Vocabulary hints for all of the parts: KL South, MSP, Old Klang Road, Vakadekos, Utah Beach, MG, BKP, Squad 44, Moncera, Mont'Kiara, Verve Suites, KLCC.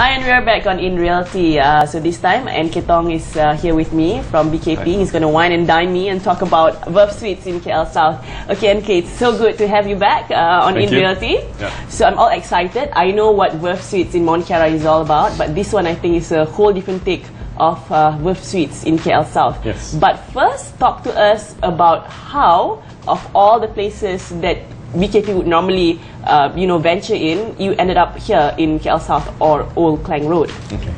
Hi, and we are back on In Reality. So this time, and Ketong is here with me from BKP. Hi. He's going to wine and dine me and talk about Verve Suites in KL South. Okay, NK, it's so good to have you back on Thank In you. Reality. Yeah. So I'm all excited. I know what Verve Suites in Mont'Kiara is all about, but this one I think is a whole different take of Verve Suites in KL South. Yes. But first, talk to us about how, of all the places that BKP would normally, venture in, you ended up here in KL South or Old Klang Road. Okay.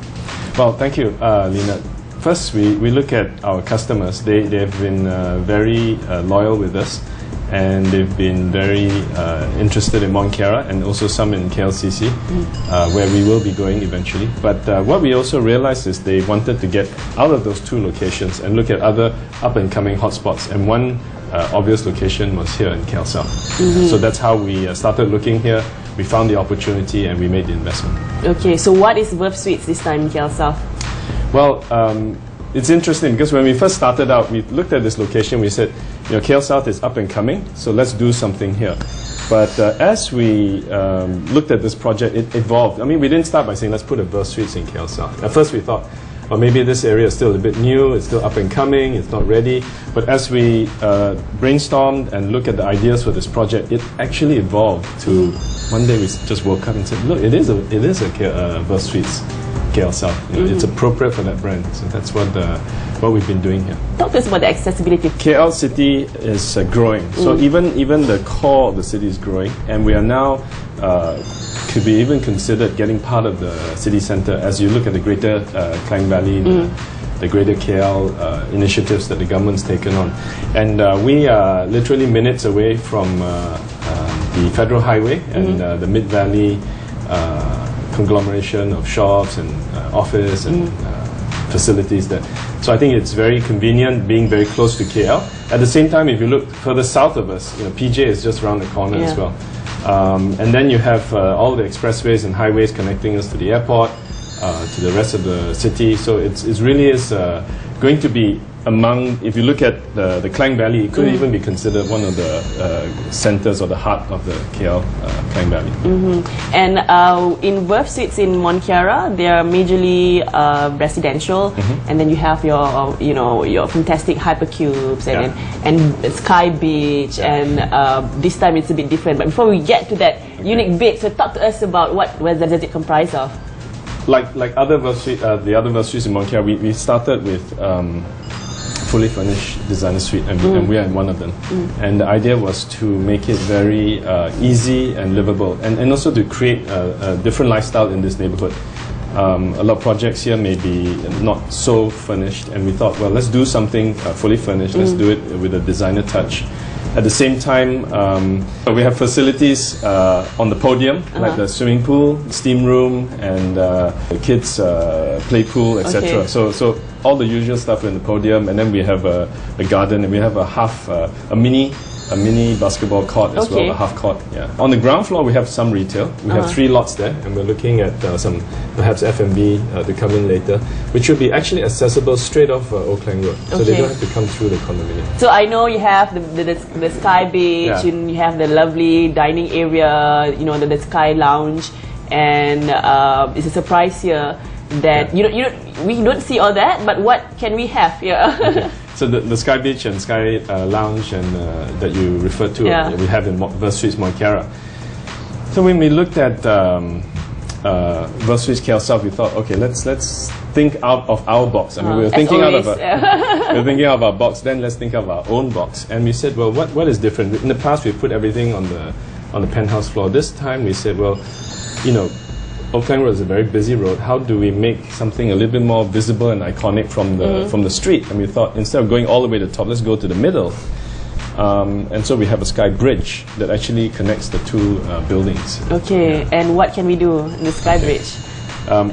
Well, thank you, Lina. First, we look at our customers. They've been very loyal with us, and they've been very interested in Moncera and also some in KLCC, where we will be going eventually. But what we also realized is they wanted to get out of those two locations and look at other up-and-coming hotspots. And one obvious location was here in KL South. So that's how we started looking here. We found the opportunity and we made the investment. Okay, so what is Verve Suites this time in KL South? Well, it's interesting because when we first started out, we looked at this location, we said, you know, KL South is up and coming, so let's do something here. But as we looked at this project, it evolved. I mean, we didn't start by saying, let's put a Verve Suites in KL South. At first we thought, well, maybe this area is still a bit new, it's still up and coming, it's not ready. But as we brainstormed and looked at the ideas for this project, it actually evolved to one day we just woke up and said, look, it is a Verve Suites. KL South. You know, it's appropriate for that brand. So that's what we've been doing here. Talk to us about the accessibility. KL City is growing. So even the core of the city is growing, and we are now could be even considered getting part of the city centre as you look at the greater Klang Valley, the greater KL initiatives that the government's taken on. And we are literally minutes away from the Federal Highway and the Mid-Valley conglomeration of shops and office and facilities there. So I think it's very convenient being very close to KL. At the same time, if you look further south of us, you know, PJ is just around the corner as well. And then you have all the expressways and highways connecting us to the airport, to the rest of the city. So it really is going to be among, if you look at the Klang Valley, it could even be considered one of the centres or the heart of the KL Klang Valley. And in Verve Suites in Mont'Kiara, they are majorly residential, and then you have your fantastic hypercubes and Sky Beach, and this time it's a bit different. But before we get to that unique bit, so talk to us about what does it comprise of? Like other Verve Suites, the other Verve Suites in Mont'Kiara, we started with fully furnished designer suite, and we are in one of them. And the idea was to make it very easy and livable, and also to create a different lifestyle in this neighborhood. A lot of projects here may be not so furnished, and we thought, well, let's do something fully furnished, let's do it with a designer touch. At the same time, we have facilities on the podium, like the swimming pool, steam room, and the kids' play pool, etc. Okay. So all the usual stuff in the podium, and then we have a garden, and we have a mini basketball court as well, a half court. Yeah. On the ground floor, we have some retail. We have 3 lots there, and we're looking at some perhaps F&B to come in later, which will be actually accessible straight off Old Klang Road, so they don't have to come through the condominium. So I know you have the Sky Beach, and you have the lovely dining area, you know, the Sky Lounge, and it's a surprise here that we don't see all that, but what can we have here? So the Sky Beach and Sky Lounge and that you referred to, we have in Verve Suites Mont'Kiara. So when we looked at Verve Suites KL South, we thought, okay, let's think out of our box. I mean, we were thinking out of our box. Then let's think of our own box. And we said, well, what is different? In the past, we put everything on the penthouse floor. This time, we said, well, you know, Old Klang Road is a very busy road. How do we make something a little bit more visible and iconic from the street? And we thought, instead of going all the way to the top, let's go to the middle. And so we have a Sky Bridge that actually connects the two buildings. Okay, and what can we do in the Sky Bridge?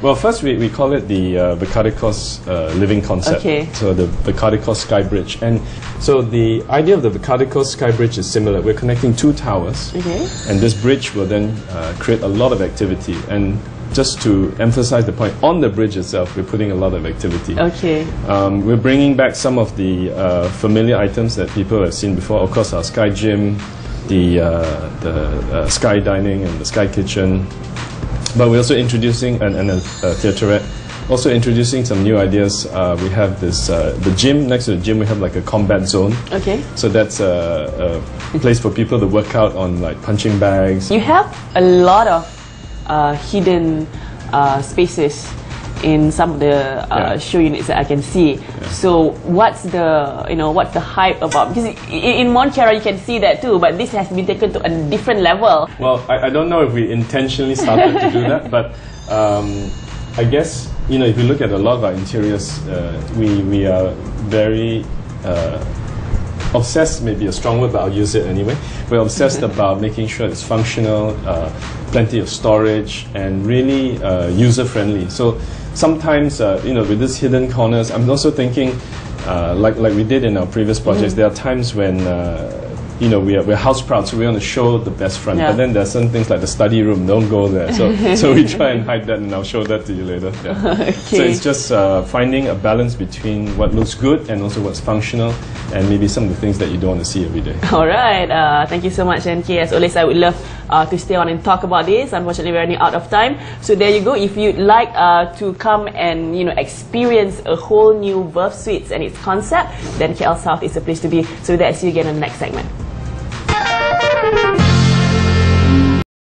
Well, first we call it the Vakadekos living concept. Okay. So the Vakadekos Sky Bridge. And so the idea of the Vakadekos Sky Bridge is similar. We're connecting 2 towers. Okay. And this bridge will then create a lot of activity. And just to emphasize the point, on the bridge itself, we're putting a lot of activity. Okay. We're bringing back some of the familiar items that people have seen before. Of course, our Sky Gym, the Sky Dining and the Sky Kitchen. But we're also introducing, and a theaterette, also introducing some new ideas. We have this, the gym, next to the gym we have like a combat zone. Okay. So that's a place for people to work out on like punching bags. You have a lot of hidden spaces in some of the show units that I can see. Yeah. So what's the, you know, what's the hype about? Because in Mont'Kiara you can see that too, but this has been taken to a different level. Well, I don't know if we intentionally started to do that, but I guess, you know, if you look at a lot of our interiors, we are very obsessed, maybe a strong word, but I'll use it anyway. We're obsessed about making sure it's functional, plenty of storage, and really user-friendly. So sometimes, you know, with these hidden corners, I'm also thinking, like we did in our previous projects, there are times when, you know, we're house proud, so we want to show the best front. Yeah. But then there's some things like the study room, don't go there. So, so we try and hide that, and I'll show that to you later. Yeah. Okay. So it's just finding a balance between what looks good and also what's functional, and maybe some of the things that you don't want to see every day. All right. Thank you so much, NK. As always, I would love to stay on and talk about this. Unfortunately, we're running out of time. So there you go. If you'd like to come and, you know, experience a whole new Verve Suites and its concept, then KL South is a place to be. So with that, see you again in the next segment.